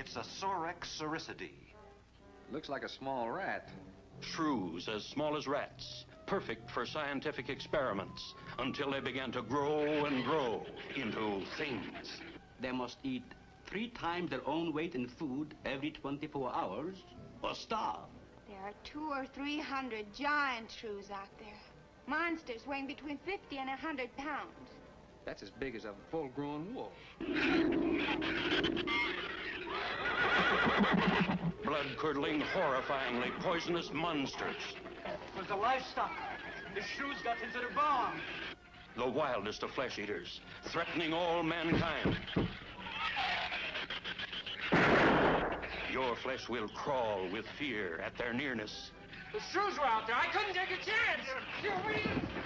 It's a Sorex soricidae. Looks like a small rat. Shrews as small as rats, perfect for scientific experiments, until they began to grow and grow into things. They must eat 3 times their own weight in food every 24 hours or starve. There are 200 or 300 giant shrews out there. Monsters weighing between 50 and 100 pounds. That's as big as a full-grown wolf. Blood-curdling, horrifyingly poisonous monsters. But the livestock, the shrews got into the bomb. The wildest of flesh-eaters, threatening all mankind. Your flesh will crawl with fear at their nearness. The shrews were out there. I couldn't take a chance.